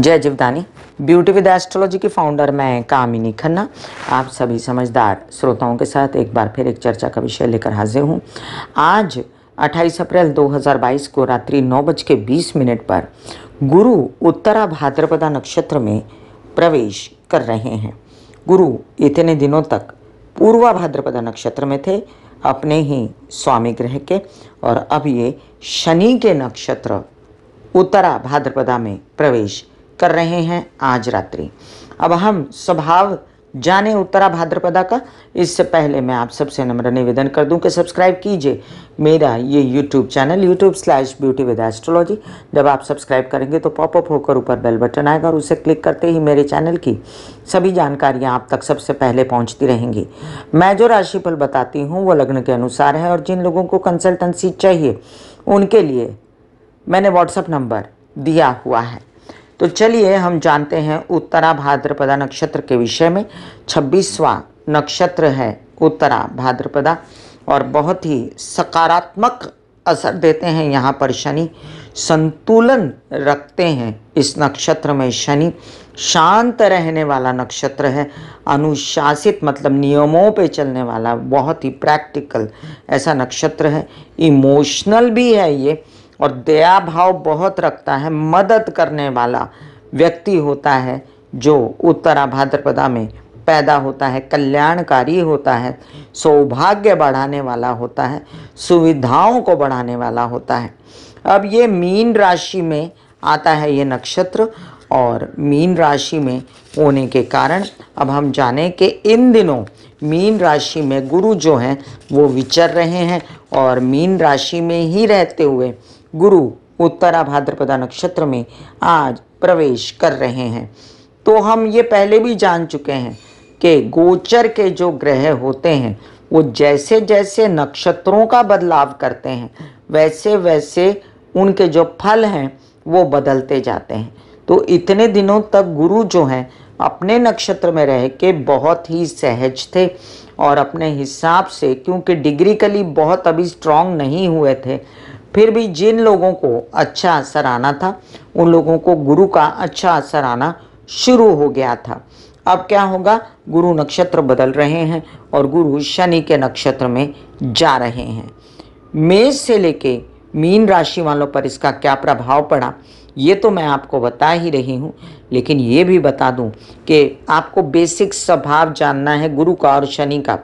जय Jivdani. Beauty with astrology की founder मैं कामिनी खन्ना आप सभी समझदार श्रोताओं के साथ एक बार फिर एक चर्चा का विषय लेकर हाजिर हूँ। आज 28 अप्रैल 2022 को रात्रि 9:20 पर गुरु उत्तरा भाद्रपदा नक्षत्र में प्रवेश कर रहे हैं। गुरु इतने दिनों तक पूर्वा भाद्रपदा नक्षत्र में थे अपने ही स्वामी ग्रह के, और अब ये शनि के नक्षत्र उत्तरा भाद्रपदा में प्रवेश कर रहे हैं आज रात्रि। अब हम स्वभाव जाने उत्तरा भाद्रपदा का। इससे पहले मैं आप सबसे नम्र निवेदन कर दूं कि सब्सक्राइब कीजिए मेरा ये YouTube channel youtube/beauty with astrology। जब आप सब्सक्राइब करेंगे तो पॉपअप होकर ऊपर बेल बटन आएगा और उसे क्लिक करते ही मेरे चैनल की सभी जानकारियां आप तक सबसे पहले पहुंचती रहेंगी। मैं जो राशिफल बताती हूँ वो लग्न के अनुसार है, और जिन लोगों को कंसल्टेंसी चाहिए उनके लिए मैंने व्हाट्सएप नंबर दिया हुआ है। तो चलिए हम जानते हैं उत्तरा भाद्रपदा नक्षत्र के विषय में। 26वां नक्षत्र है उत्तरा भाद्रपदा, और बहुत ही सकारात्मक असर देते हैं यहाँ पर शनि। संतुलन रखते हैं इस नक्षत्र में शनि। शांत रहने वाला नक्षत्र है, अनुशासित मतलब नियमों पे चलने वाला, बहुत ही प्रैक्टिकल ऐसा नक्षत्र है। इमोशनल भी है ये, और दया भाव बहुत रखता है। मदद करने वाला व्यक्ति होता है जो उत्तरा भाद्रपदा में पैदा होता है। कल्याणकारी होता है, सौभाग्य बढ़ाने वाला होता है, सुविधाओं को बढ़ाने वाला होता है। अब ये मीन राशि में आता है ये नक्षत्र, और मीन राशि में होने के कारण अब हम जाने कि इन दिनों मीन राशि में गुरु जो हैं वो विचर रहे हैं, और मीन राशि में ही रहते हुए गुरु उत्तरा भाद्रपदा नक्षत्र में आज प्रवेश कर रहे हैं। तो हम ये पहले भी जान चुके हैं कि गोचर के जो ग्रह होते हैं वो जैसे जैसे नक्षत्रों का बदलाव करते हैं वैसे वैसे उनके जो फल हैं वो बदलते जाते हैं। तो इतने दिनों तक गुरु जो हैं अपने नक्षत्र में रह के बहुत ही सहज थे, और अपने हिसाब से क्योंकि डिग्रीकली बहुत अभी स्ट्रांग नहीं हुए थे, फिर भी जिन लोगों को अच्छा असर आना था उन लोगों को गुरु का अच्छा असर आना शुरू हो गया था। अब क्या होगा, गुरु नक्षत्र बदल रहे हैं और गुरु शनि के नक्षत्र में जा रहे हैं। मेष से लेके मीन राशि वालों पर इसका क्या प्रभाव पड़ा ये तो मैं आपको बता ही रही हूँ, लेकिन ये भी बता दूँ कि आपको बेसिक स्वभाव जानना है गुरु का और शनि का।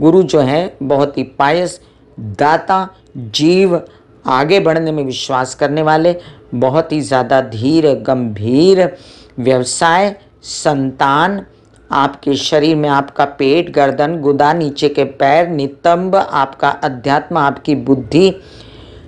गुरु जो है बहुत ही पायस, दाता, जीव, आगे बढ़ने में विश्वास करने वाले, बहुत ही ज़्यादा धीर, गंभीर, व्यवसाय, संतान, आपके शरीर में आपका पेट, गर्दन, गुदा, नीचे के पैर, नितंब, आपका अध्यात्म, आपकी बुद्धि,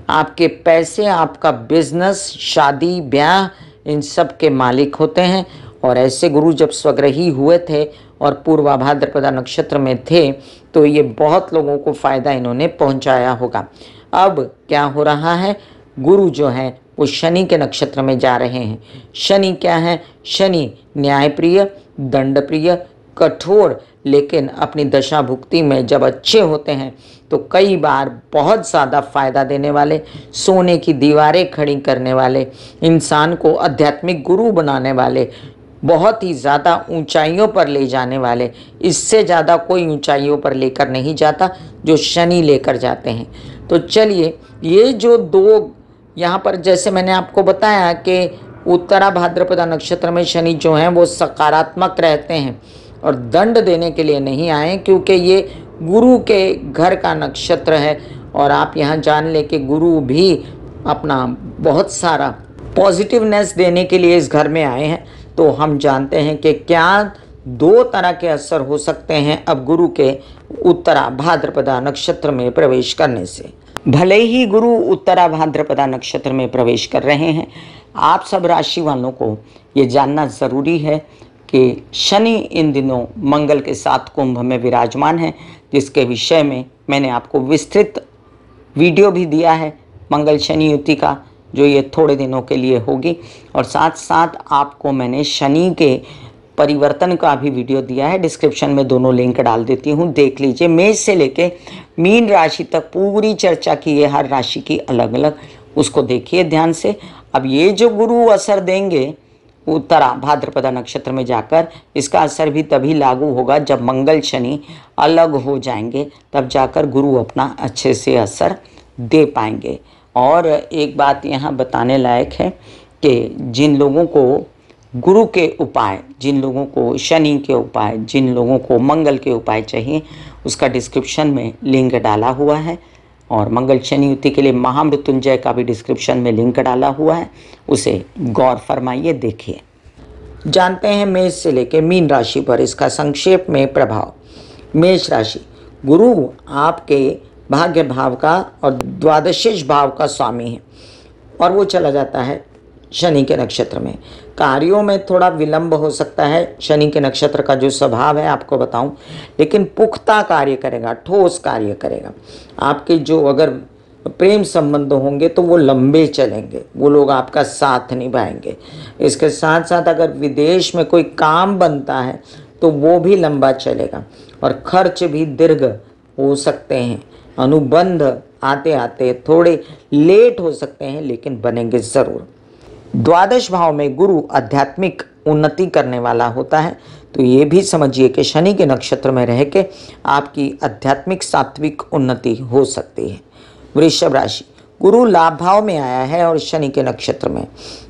आपके पैसे, आपका बिजनेस, शादी ब्याह, इन सब के मालिक होते हैं। और ऐसे गुरु जब स्वग्रही हुए थे और पूर्वा भाद्रपदा नक्षत्र में थे तो ये बहुत लोगों को फ़ायदा इन्होंने पहुंचाया होगा। अब क्या हो रहा है, गुरु जो है वो शनि के नक्षत्र में जा रहे हैं। शनि क्या है, शनि न्यायप्रिय, दंडप्रिय, कठोर, लेकिन अपनी दशा भुक्ति में जब अच्छे होते हैं तो कई बार बहुत ज़्यादा फ़ायदा देने वाले, सोने की दीवारें खड़ी करने वाले, इंसान को आध्यात्मिक गुरु बनाने वाले, बहुत ही ज़्यादा ऊंचाइयों पर ले जाने वाले। इससे ज़्यादा कोई ऊंचाइयों पर लेकर नहीं जाता जो शनि लेकर जाते हैं। तो चलिए, ये जो दो यहाँ पर जैसे मैंने आपको बताया कि उत्तरा भाद्रपदा नक्षत्र में शनि जो हैं वो सकारात्मक रहते हैं और दंड देने के लिए नहीं आए, क्योंकि ये गुरु के घर का नक्षत्र है। और आप यहाँ जान लें कि गुरु भी अपना बहुत सारा पॉजिटिवनेस देने के लिए इस घर में आए हैं। तो हम जानते हैं कि क्या दो तरह के असर हो सकते हैं अब गुरु के उत्तरा भाद्रपदा नक्षत्र में प्रवेश करने से। भले ही गुरु उत्तरा भाद्रपदा नक्षत्र में प्रवेश कर रहे हैं, आप सब राशि वालों को ये जानना ज़रूरी है कि शनि इन दिनों मंगल के साथ कुंभ में विराजमान है, जिसके विषय में मैंने आपको विस्तृत वीडियो भी दिया है मंगल शनि युति का, जो ये थोड़े दिनों के लिए होगी। और साथ साथ आपको मैंने शनि के परिवर्तन का भी वीडियो दिया है, डिस्क्रिप्शन में दोनों लिंक डाल देती हूँ, देख लीजिए। मेष से लेके मीन राशि तक पूरी चर्चा की है हर राशि की अलग अलग, उसको देखिए ध्यान से। अब ये जो गुरु असर देंगे उत्तरा भाद्रपदा नक्षत्र में जाकर इसका असर भी तभी लागू होगा जब मंगल शनि अलग हो जाएंगे, तब जाकर गुरु अपना अच्छे से असर दे पाएंगे। और एक बात यहाँ बताने लायक है कि जिन लोगों को गुरु के उपाय, जिन लोगों को शनि के उपाय, जिन लोगों को मंगल के उपाय चाहिए, उसका डिस्क्रिप्शन में लिंक डाला हुआ है। और मंगल शनि युति के लिए महामृत्युंजय का भी डिस्क्रिप्शन में लिंक डाला हुआ है, उसे गौर फरमाइए, देखिए। जानते हैं मेष से लेकर मीन राशि पर इसका संक्षेप में प्रभाव। मेष राशि, गुरु आपके भाग्य भाव का और द्वादशेश भाव का स्वामी है और वो चला जाता है शनि के नक्षत्र में। कार्यों में थोड़ा विलंब हो सकता है, शनि के नक्षत्र का जो स्वभाव है आपको बताऊं, लेकिन पुख्ता कार्य करेगा, ठोस कार्य करेगा। आपके जो अगर प्रेम संबंध होंगे तो वो लंबे चलेंगे, वो लोग आपका साथ निभाएंगे। इसके साथ साथ अगर विदेश में कोई काम बनता है तो वो भी लंबा चलेगा और खर्च भी दीर्घ हो सकते हैं। अनुबंध आते आते थोड़े लेट हो सकते हैं, लेकिन बनेंगे ज़रूर। द्वादश भाव में गुरु आध्यात्मिक उन्नति करने वाला होता है, तो ये भी समझिए कि शनि के नक्षत्र में रह के आपकी आध्यात्मिक सात्विक उन्नति हो सकती है। वृषभ राशि, गुरु लाभ भाव में आया है और शनि के नक्षत्र में,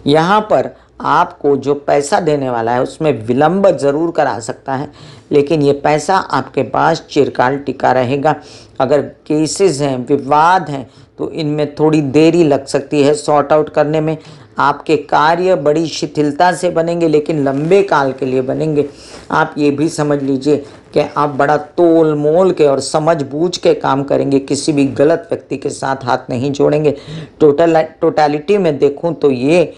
यहाँ पर आपको जो पैसा देने वाला है उसमें विलंब जरूर करा सकता है, लेकिन ये पैसा आपके पास चिरकाल टिका रहेगा। अगर केसेस हैं, विवाद हैं, तो इनमें थोड़ी देरी लग सकती है सॉर्ट आउट करने में। आपके कार्य बड़ी शिथिलता से बनेंगे, लेकिन लंबे काल के लिए बनेंगे। आप ये भी समझ लीजिए कि आप बड़ा तोल मोल के और समझ बूझ के काम करेंगे, किसी भी गलत व्यक्ति के साथ हाथ नहीं जोड़ेंगे। टोटलिटी में देखूं तो ये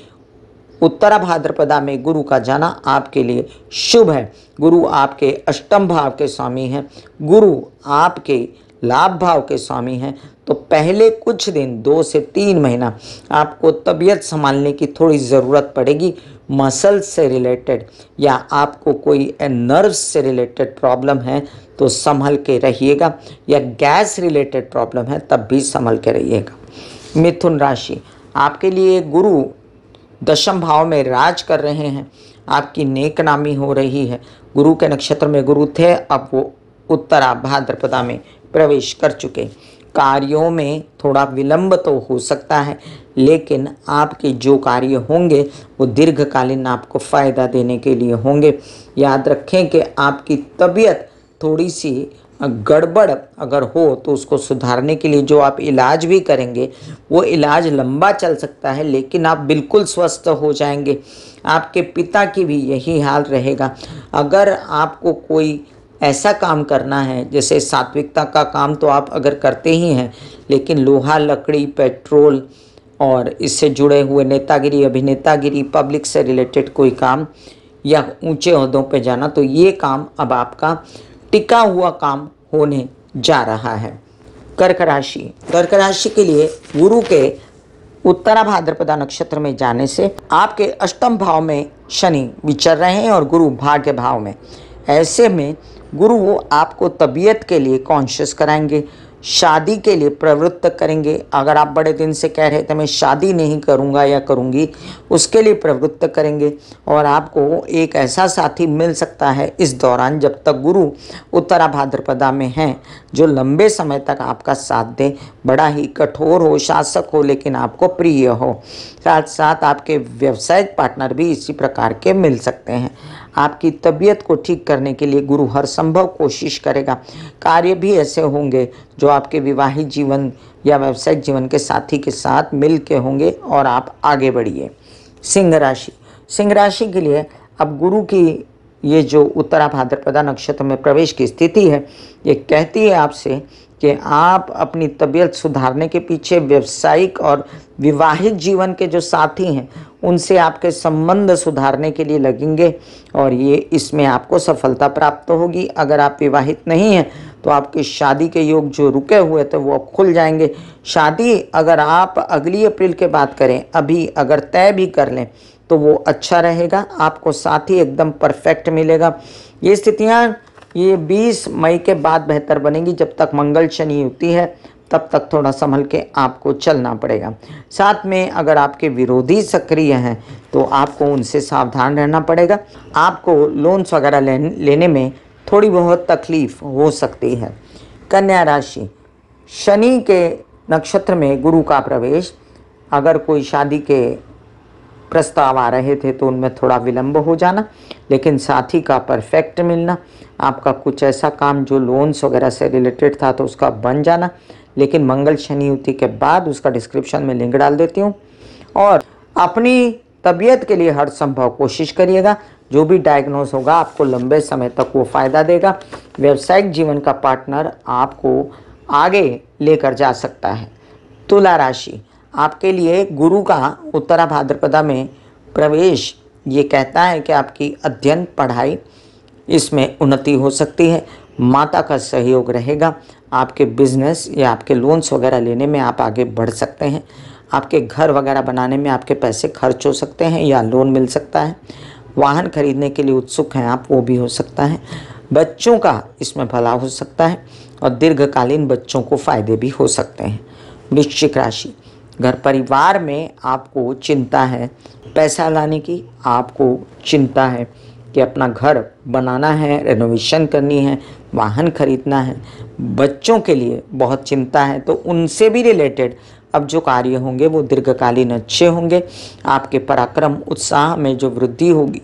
उत्तरा भाद्रपदा में गुरु का जाना आपके लिए शुभ है। गुरु आपके अष्टम भाव के स्वामी हैं, गुरु आपके लाभ भाव के स्वामी हैं, तो पहले कुछ दिन 2 से 3 महीना आपको तबीयत संभालने की थोड़ी ज़रूरत पड़ेगी। मसल्स से रिलेटेड या आपको कोई नर्व्स से रिलेटेड प्रॉब्लम है तो संभल के रहिएगा, या गैस रिलेटेड प्रॉब्लम है तब भी संभल के रहिएगा। मिथुन राशि, आपके लिए गुरु दशम भाव में राज कर रहे हैं, आपकी नेकनामी हो रही है। गुरु के नक्षत्र में गुरु थे, अब वो उत्तरा भाद्रपदा में प्रवेश कर चुके। कार्यों में थोड़ा विलंब तो हो सकता है, लेकिन आपके जो कार्य होंगे वो दीर्घकालीन आपको फ़ायदा देने के लिए होंगे। याद रखें कि आपकी तबीयत थोड़ी सी गड़बड़ अगर हो तो उसको सुधारने के लिए जो आप इलाज भी करेंगे वो इलाज लंबा चल सकता है, लेकिन आप बिल्कुल स्वस्थ हो जाएंगे। आपके पिता की भी यही हाल रहेगा। अगर आपको कोई ऐसा काम करना है, जैसे सात्विकता का काम तो आप अगर करते ही हैं, लेकिन लोहा लकड़ी पेट्रोल और इससे जुड़े हुए नेतागिरी अभिनेतागिरी पब्लिक से रिलेटेड कोई काम या ऊंचे ओहदों पे जाना, तो ये काम अब आपका टिका हुआ काम होने जा रहा है। कर्क राशि, कर्क राशि के लिए गुरु के उत्तरा भाद्रपदा नक्षत्र में जाने से आपके अष्टम भाव में शनि विचर रहे हैं और गुरु भाग्य भाव में। ऐसे में गुरु वो आपको तबीयत के लिए कॉन्शियस कराएंगे, शादी के लिए प्रवृत्त करेंगे। अगर आप बड़े दिन से कह रहे थे मैं शादी नहीं करूंगा या करूंगी, उसके लिए प्रवृत्त करेंगे। और आपको एक ऐसा साथी मिल सकता है इस दौरान, जब तक गुरु उत्तरा भाद्रपदा में हैं, जो लंबे समय तक आपका साथ दे, बड़ा ही कठोर हो, शासक हो, लेकिन आपको प्रिय हो। साथ साथ आपके व्यावसायिक पार्टनर भी इसी प्रकार के मिल सकते हैं। आपकी तबीयत को ठीक करने के लिए गुरु हर संभव कोशिश करेगा। कार्य भी ऐसे होंगे जो आपके विवाहित जीवन या व्यावसायिक जीवन के साथी के साथ मिल के होंगे और आप आगे बढ़िए। सिंह राशि, सिंह राशि के लिए अब गुरु की ये जो उत्तरा भाद्रपदा नक्षत्र में प्रवेश की स्थिति है, ये कहती है आपसे कि आप अपनी तबीयत सुधारने के पीछे व्यावसायिक और विवाहित जीवन के जो साथी हैं उनसे आपके संबंध सुधारने के लिए लगेंगे और ये इसमें आपको सफलता प्राप्त होगी। अगर आप विवाहित नहीं हैं तो आपकी शादी के योग जो रुके हुए थे वो खुल जाएंगे। शादी अगर आप अगली अप्रैल के बाद करें, अभी अगर तय भी कर लें तो वो अच्छा रहेगा। आपको साथी एकदम परफेक्ट मिलेगा। ये स्थितियाँ 20 मई के बाद बेहतर बनेगी, जब तक मंगल शनि युति है। तब तक थोड़ा संभल के आपको चलना पड़ेगा। साथ में अगर आपके विरोधी सक्रिय हैं तो आपको उनसे सावधान रहना पड़ेगा। आपको लोन्स वगैरह लेने में थोड़ी बहुत तकलीफ हो सकती है। कन्या राशि, शनि के नक्षत्र में गुरु का प्रवेश, अगर कोई शादी के प्रस्ताव आ रहे थे तो उनमें थोड़ा विलंब हो जाना, लेकिन साथी का परफेक्ट मिलना, आपका कुछ ऐसा काम जो लोन्स वगैरह से रिलेटेड था तो उसका बन जाना, लेकिन मंगल शनि युति के बाद उसका डिस्क्रिप्शन में लिंक डाल देती हूँ। और अपनी तबीयत के लिए हर संभव कोशिश करिएगा, जो भी डायग्नोस होगा आपको लंबे समय तक वो फ़ायदा देगा। व्यावसायिक जीवन का पार्टनर आपको आगे लेकर जा सकता है। तुला राशि, आपके लिए गुरु का उत्तरा भाद्रपदा में प्रवेश ये कहता है कि आपकी अध्ययन पढ़ाई इसमें उन्नति हो सकती है। माता का सहयोग रहेगा, आपके बिजनेस या आपके लोन्स वगैरह लेने में आप आगे बढ़ सकते हैं। आपके घर वगैरह बनाने में आपके पैसे खर्च हो सकते हैं या लोन मिल सकता है। वाहन खरीदने के लिए उत्सुक हैं आप, वो भी हो सकता है। बच्चों का इसमें भला हो सकता है और दीर्घकालीन बच्चों को फ़ायदे भी हो सकते हैं। वृश्चिक राशि, घर परिवार में आपको चिंता है पैसा लाने की, आपको चिंता है कि अपना घर बनाना है, रेनोवेशन करनी है, वाहन खरीदना है। बच्चों के लिए बहुत चिंता है तो उनसे भी रिलेटेड अब जो कार्य होंगे वो दीर्घकालीन अच्छे होंगे। आपके पराक्रम उत्साह में जो वृद्धि होगी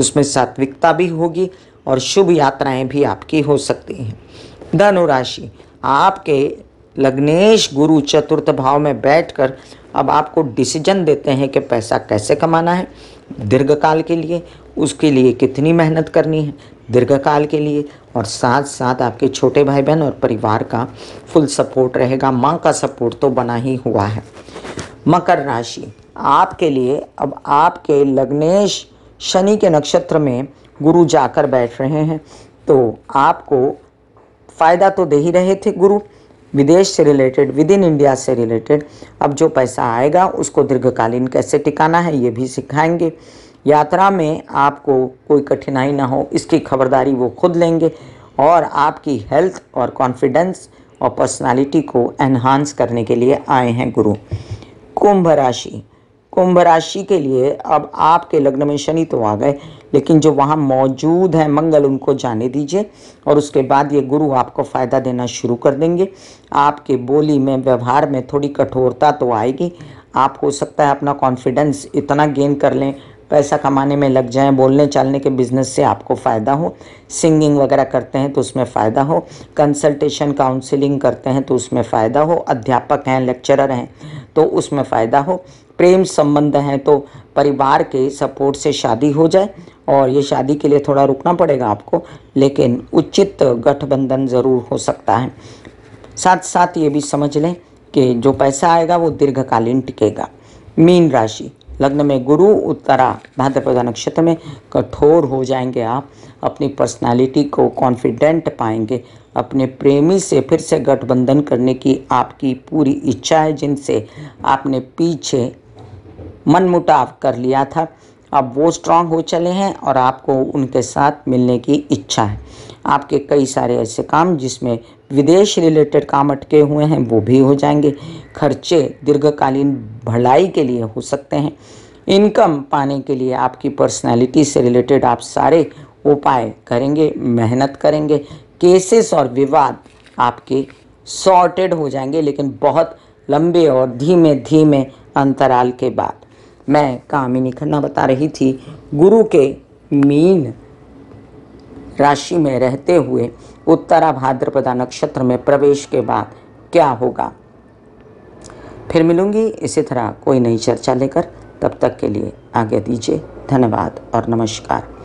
उसमें सात्विकता भी होगी और शुभ यात्राएं भी आपकी हो सकती हैं। धनुराशि, आपके लग्नेश गुरु चतुर्थ भाव में बैठकर अब आपको डिसीजन देते हैं कि पैसा कैसे कमाना है दीर्घकाल के लिए, उसके लिए कितनी मेहनत करनी है दीर्घकाल के लिए, और साथ साथ आपके छोटे भाई बहन और परिवार का फुल सपोर्ट रहेगा। माँ का सपोर्ट तो बना ही हुआ है। मकर राशि, आपके लिए अब आपके लग्नेश शनि के नक्षत्र में गुरु जाकर बैठ रहे हैं तो आपको फ़ायदा तो दे ही रहे थे गुरु, विदेश से रिलेटेड, विद इन इंडिया से रिलेटेड। अब जो पैसा आएगा उसको दीर्घकालीन कैसे टिकाना है ये भी सिखाएंगे। यात्रा में आपको कोई कठिनाई ना हो इसकी खबरदारी वो खुद लेंगे और आपकी हेल्थ और कॉन्फिडेंस और पर्सनालिटी को एनहांस करने के लिए आए हैं गुरु। कुंभ राशि, कुंभ राशि के लिए अब आपके लग्न में शनि तो आ गए, लेकिन जो वहाँ मौजूद है मंगल उनको जाने दीजिए और उसके बाद ये गुरु आपको फ़ायदा देना शुरू कर देंगे। आपके बोली में, व्यवहार में थोड़ी कठोरता तो आएगी। आप हो सकता है अपना कॉन्फिडेंस इतना गेन कर लें, पैसा कमाने में लग जाएं, बोलने चालने के बिजनेस से आपको फ़ायदा हो। सिंगिंग वगैरह करते हैं तो उसमें फ़ायदा हो, कंसल्टेशन काउंसलिंग करते हैं तो उसमें फ़ायदा हो, अध्यापक हैं, लेक्चरर हैं तो उसमें फ़ायदा हो। प्रेम संबंध हैं तो परिवार के सपोर्ट से शादी हो जाए, और ये शादी के लिए थोड़ा रुकना पड़ेगा आपको, लेकिन उचित गठबंधन ज़रूर हो सकता है। साथ साथ ये भी समझ लें कि जो पैसा आएगा वो दीर्घकालीन टिकेगा। मीन राशि, लग्न में गुरु उत्तरा भाद्रपदा नक्षत्र में, कठोर हो जाएंगे आप, अपनी पर्सनालिटी को कॉन्फिडेंट पाएंगे। अपने प्रेमी से फिर से गठबंधन करने की आपकी पूरी इच्छा है, जिनसे आपने पीछे मनमुटाव कर लिया था अब वो स्ट्रांग हो चले हैं और आपको उनके साथ मिलने की इच्छा है। आपके कई सारे ऐसे काम जिसमें विदेश रिलेटेड काम अटके हुए हैं वो भी हो जाएंगे। खर्चे दीर्घकालीन भलाई के लिए हो सकते हैं। इनकम पाने के लिए आपकी पर्सनालिटी से रिलेटेड आप सारे उपाय करेंगे, मेहनत करेंगे। केसेस और विवाद आपके सॉर्टेड हो जाएंगे, लेकिन बहुत लंबे और धीमे धीमे अंतराल के बाद। मैं कामिनी खन्ना बता रही थी गुरु के मीन राशि में रहते हुए उत्तरा भाद्रपदा नक्षत्र में प्रवेश के बाद क्या होगा। फिर मिलूंगी इसी तरह कोई नई चर्चा लेकर, तब तक के लिए आज्ञा दीजिए। धन्यवाद और नमस्कार।